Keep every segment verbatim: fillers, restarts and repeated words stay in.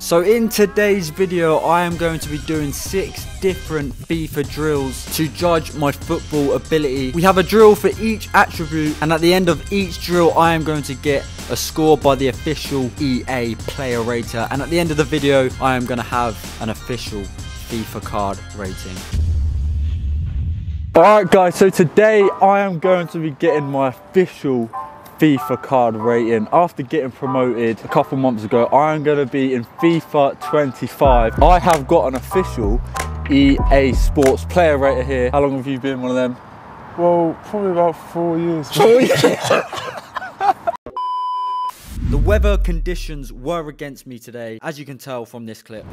So in today's video I am going to be doing six different FIFA drills to judge my football ability. We have a drill for each attribute, and at the end of each drill I am going to get a score by the official E A player rater, and at the end of the video I am going to have an official FIFA card rating. Alright guys, so today I am going to be getting my official FIFA card rating. After getting promoted a couple months ago, I'm going to be in FIFA twenty-five. I have got an official E A Sports player rater here. How long have you been one of them? Well, probably about four years. Four years. The weather conditions were against me today, as you can tell from this clip.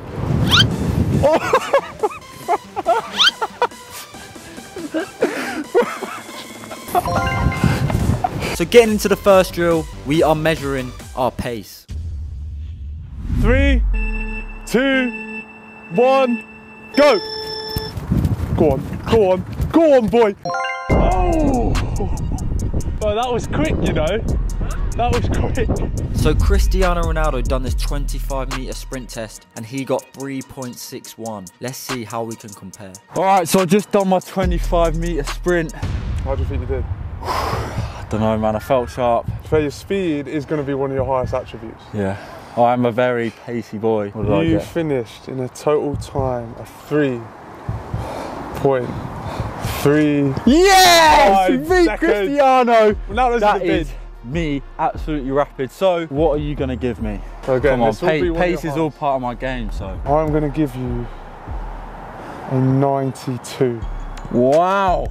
So getting into the first drill, we are measuring our pace. Three, two, one, go! Go on, go on, go on, boy! Oh! Well, that was quick, you know. That was quick. So Cristiano Ronaldo done this twenty-five meter sprint test and he got three point six one. Let's see how we can compare. All right, so I just done my twenty-five meter sprint. How do you think you did? I don't know, man, I felt sharp. So your speed is going to be one of your highest attributes. Yeah, I'm a very pacey boy. What did I get? You finished in a total time of three point three. Yes! You beat Cristiano! Well, that is me, absolutely rapid. So, what are you going to give me? Okay, come on, pace is all part of my game, so. I'm going to give you a ninety-two. Wow!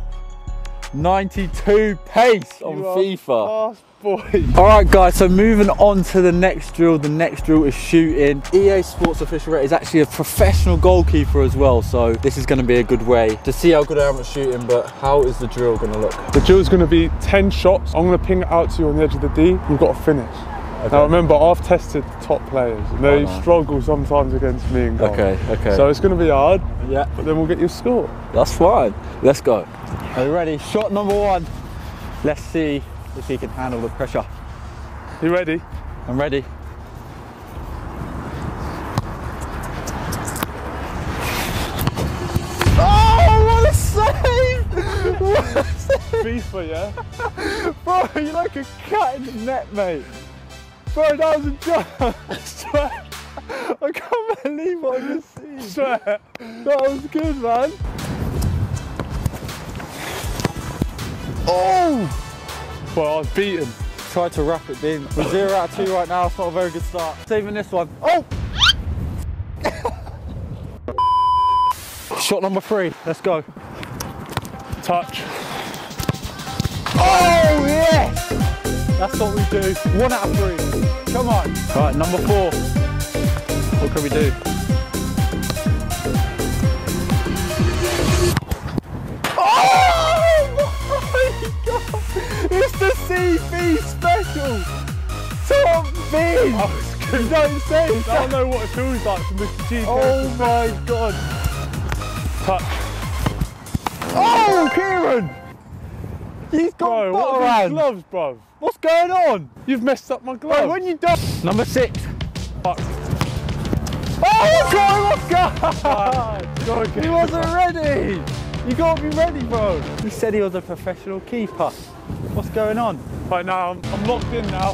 ninety-two pace on FIFA. Alright guys, so moving on to the next drill. The next drill is shooting. E A Sports official rate is actually a professional goalkeeper as well, so this is going to be a good way to see how good I am at shooting. But how is the drill going to look? The drill is going to be ten shots. I'm going to ping it out to you on the edge of the D. You've got to finish. Okay. Now remember, I've tested the top players and they oh, no. struggle sometimes against me in goal. Okay, okay. So it's going to be hard, yeah, but then we'll get your score. That's fine. Let's go. Are you ready? Shot number one. Let's see if he can handle the pressure. You ready? I'm ready. Oh, what a save! What a save! FIFA, yeah? Bro, you're like a cat in the net, mate. Bro, that was a joke. I swear. I can't believe what I just seen. I swear. That was good, man. Oh! Well, I was beaten. Tried to wrap it in. We're zero out of two right now. It's not a very good start. Saving this one. Oh! Shot number three. Let's go. Touch. Oh, yes! That's what we do. One out of three. Come on. All right, number four. What can we do? Oh my God! It's the C B special. Top bin. Oh, you don't say. I don't know what it feels like for Mister G. Oh my God. Touch. Oh, Kieran. He's got butter around. Gloves, bro. What's going on? You've messed up my glove. Bro, when you done? Number six. Fuck. Oh, what's going on? What's going on? He wasn't ready. You gotta be ready, bro. He said he was a professional keeper. What's going on? Right now, I'm, I'm locked in now.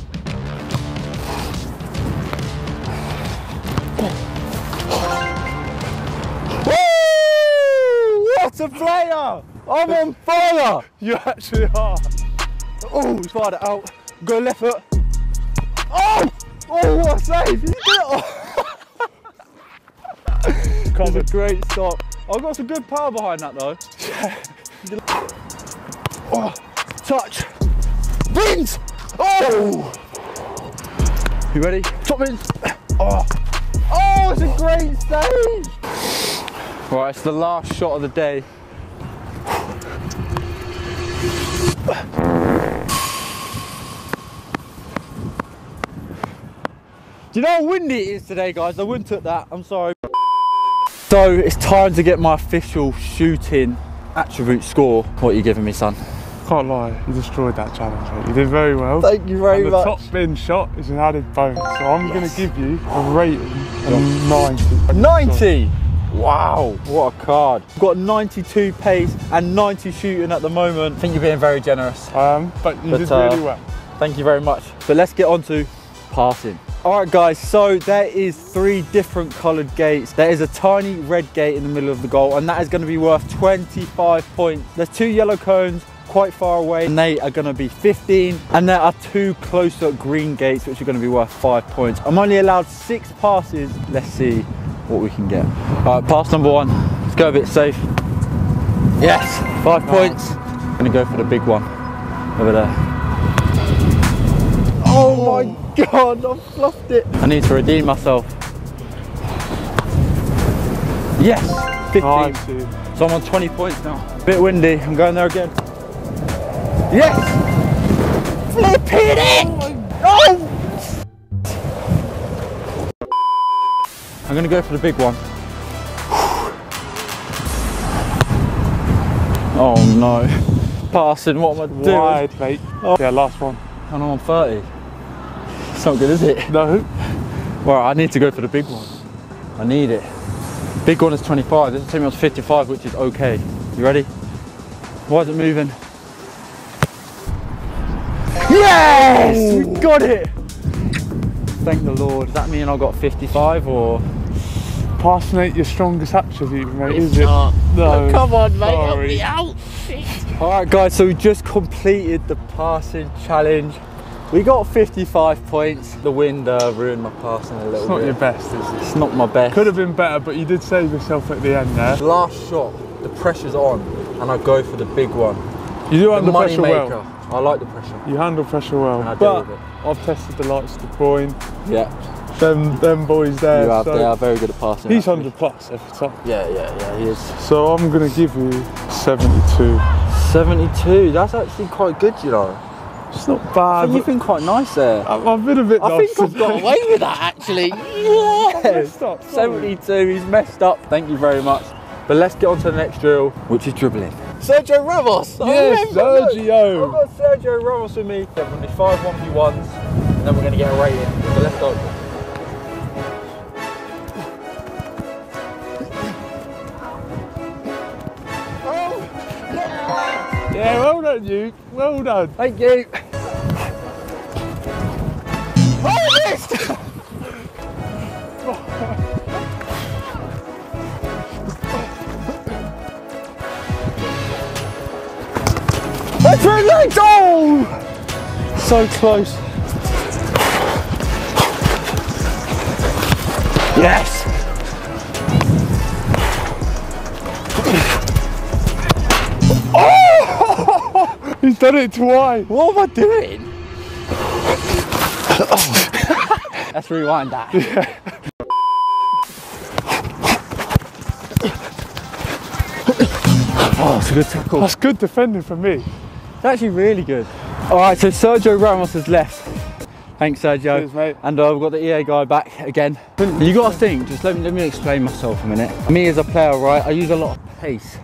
Woo! What a player! I'm on fire! You actually are. Oh, he's fired it out. Go left foot. Oh! Oh, what a save! He did it! That's a great stop. I've got some good power behind that though. Yeah. Oh, touch. Wins! Oh! You ready? Top in. Oh! Oh, it's a great save! Right, it's the last shot of the day. Do you know how windy it is today, guys? I wouldn't have took that, I'm sorry. So it's time to get my official shooting attribute score. What are you giving me, son? can't lie, you destroyed that challenge, mate. You did very well. Thank you very and the much. The top bin shot is an added bonus, so I'm yes. going to give you a rating of ninety. ninety! Wow, what a card. We've got ninety-two pace and ninety shooting at the moment. I think you're being very generous. I am, but you but, did uh, really well. Thank you very much. But let's get on to passing. All right, guys, so there is three different coloured gates. There is a tiny red gate in the middle of the goal, and that is going to be worth twenty-five points. There's two yellow cones quite far away, and they are going to be fifteen. And there are two closer green gates, which are going to be worth five points. I'm only allowed six passes. Let's see what we can get. All right, pass number one. Let's go a bit safe. Yes, five points. I'm going to go for the big one over there. Oh my God, I've fluffed it. I need to redeem myself. Yes, fifteen. Nice, so I'm on twenty points now. Bit windy, I'm going there again. Yes! Flipping it! Oh! I'm gonna go for the big one. Oh no. Passing, what am I doing? Wide, mate. Oh. Yeah, last one. And I'm on thirty. It's not good, is it? No. Well, I need to go for the big one. I need it. Big one is twenty-five. This is taking me up to fifty-five, which is okay. You ready? Why is it moving? Yes! Ooh. We got it! Thank the Lord. Does that mean I got fifty-five or? Passing ain't your strongest attribute, mate, is it? Not. No. Oh, come on, mate. Sorry. Help me out. Shit. All right, guys. So we just completed the passing challenge. We got fifty-five points. The wind uh, ruined my passing a little bit. It's not bit. your best, is it? It's not my best. Could have been better, but you did save yourself at the end there. Last shot, the pressure's on, and I go for the big one. You do handle pressure maker. well. I like the pressure. You handle pressure well. And I deal but with it. I've tested the likes of De Bruyne. Yeah. Them, them boys there. You have, so they are very good at passing. He's actually. one hundred plus every time. Yeah, yeah, yeah, he is. So I'm going to give you seventy-two. seventy-two, that's actually quite good, you know. It's not bad. I think you've been quite nice there. I've, I've been a bit I think I've today. got away with that, actually. Yes. Up, seventy-two, he's messed up. Thank you very much. But let's get on to the next drill, which is dribbling. Sergio Ramos. Yes, Sergio. I've got Sergio Ramos with me. There's going to be five one v ones, and then we're going to get a rating. So let's go. Oh, yeah. yeah, well done, you. Well done. Thank you. That's really late! Oh! So close. Yes! Oh! He's done it twice. What am I doing? Let's rewind that. Yeah. Oh, it's a good tackle. That's good defending for me. It's actually really good. All right, so Sergio Ramos has left. Thanks, Sergio. Cheers, mate. And uh, we've got the E A guy back again. You got to think, just let me, let me explain myself a minute. Me as a player, right, I use a lot of pace.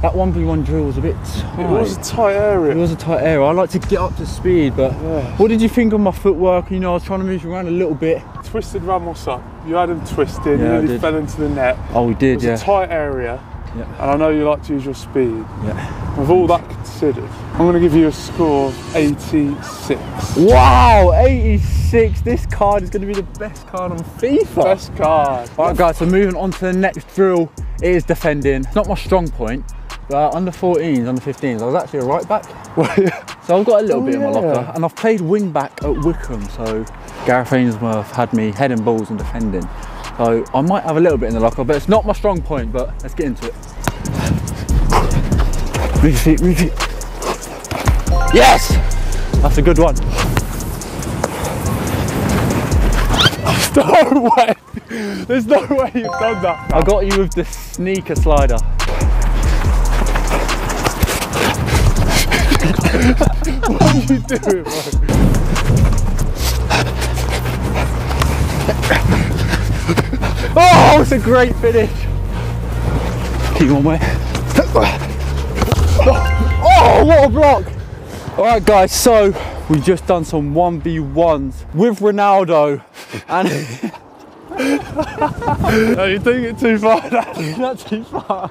That one v one drill was a bit tight. It was a tight area. It was a tight area. I like to get up to speed, but yeah. What did you think of my footwork? You know, I was trying to move you around a little bit. Twisted Ramos up. You had him twisted, yeah, you nearly fell into the net. Oh, we did, yeah. It was yeah. a tight area. Yep. And I know you like to use your speed. Yep. With all that considered, I'm going to give you a score of eighty-six. Wow, eighty-six. This card is going to be the best card on FIFA. Best card. All right, guys, so moving on to the next drill. It is defending. It's not my strong point, but under fourteens, under fifteens, I was actually a right back. So I've got a little oh, bit yeah. in my locker, and I've played wing back at Wickham. So Gareth Ainsworth had me heading balls and defending. So I might have a little bit in the locker, but it's not my strong point, but let's get into it. Move your feet, move your feet. Yes! That's a good one. No way! There's no way you've done that. I got you with the sneaker slider. What are you doing, bro? Oh, it's a great finish. Keep on, mate. Oh, what a block. Alright guys, so we've just done some one v ones with Ronaldo and... No, you're doing it too far, that's not too far.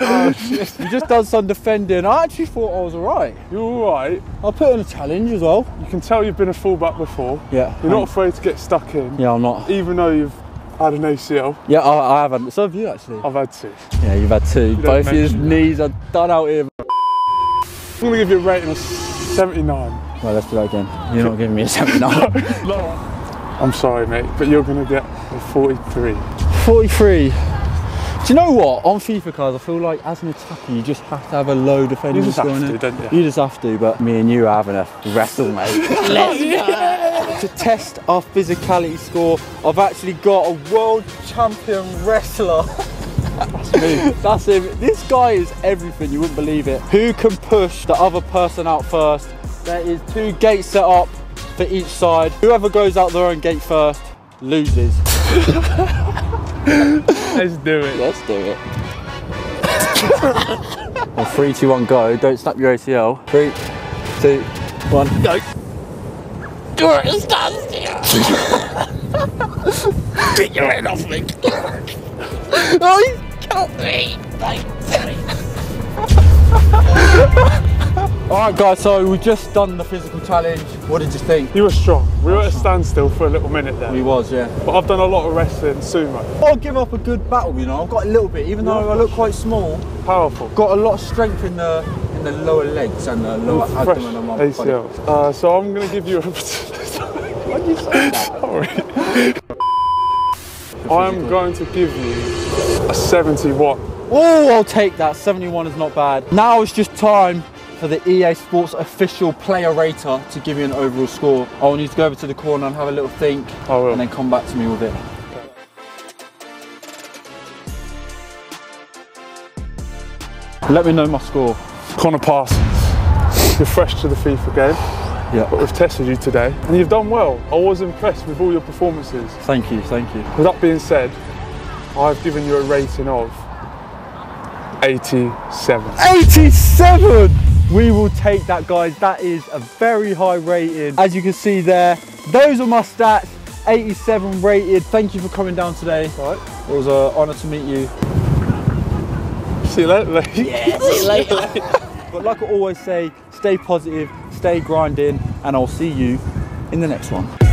Oh shit. You just done some defending. I actually thought I was alright. You're alright. I put in a challenge as well. You can tell you've been a fullback before. Yeah. You're I'm... not afraid to get stuck in. Yeah, I'm not. Even though you've had an A C L. Yeah, I, I haven't. So have you actually? I've had two. Yeah, you've had two. You Both of your knees are done out here. I'm going to give you a rating of seventy-nine. Well, let's do that again. You're not giving me a seventy-nine. No. I'm sorry, mate, but you're going to get a forty-three. forty-three. Do you know what? On FIFA cards, I feel like as an attacker, you just have to have a low defending. You just have to, don't you? You just have to, but me and you are having a wrestle, mate. Let's go. To test our physicality score, I've actually got a world champion wrestler. That's me. That's him. This guy is everything. You wouldn't believe it. Who can push the other person out first? There is two gates set up for each side. Whoever goes out their own gate first loses. Let's do it. Let's do it. Well, three, two, one, go. Don't snap your A C L. Three, two, one, go. Get your head off me. Oh, he's got me. Thanks. Alright guys, so we've just done the physical challenge. What did you think? You were strong. We were at a standstill for a little minute there. We was, yeah. But I've done a lot of wrestling, sumo. I'll give up a good battle, you know. I've got a little bit, even though yeah, I look quite small. Powerful. Got a lot of strength in the in the lower legs and the lower fresh abdomen and my A C L. Uh, so I'm going to give you a... Why did you say that? Sorry. I'm going to give you a seventy-one. Oh, I'll take that. seventy-one is not bad. Now it's just time for the E A Sports official player rater to give you an overall score. I'll need to go over to the corner and have a little think and then come back to me with it. Okay. Let me know my score. Connor Parsons, you're fresh to the FIFA game. Yeah. But we've tested you today and you've done well. I was impressed with all your performances. Thank you, thank you. With that being said, I've given you a rating of eighty-seven. eighty-seven! We will take that, guys. That is a very high rating. As you can see there, those are my stats. eighty-seven rated. Thank you for coming down today. All right. It was an honour to meet you. See you later, mate. Yeah, see you later. But like I always say, stay positive, stay grinding, and I'll see you in the next one.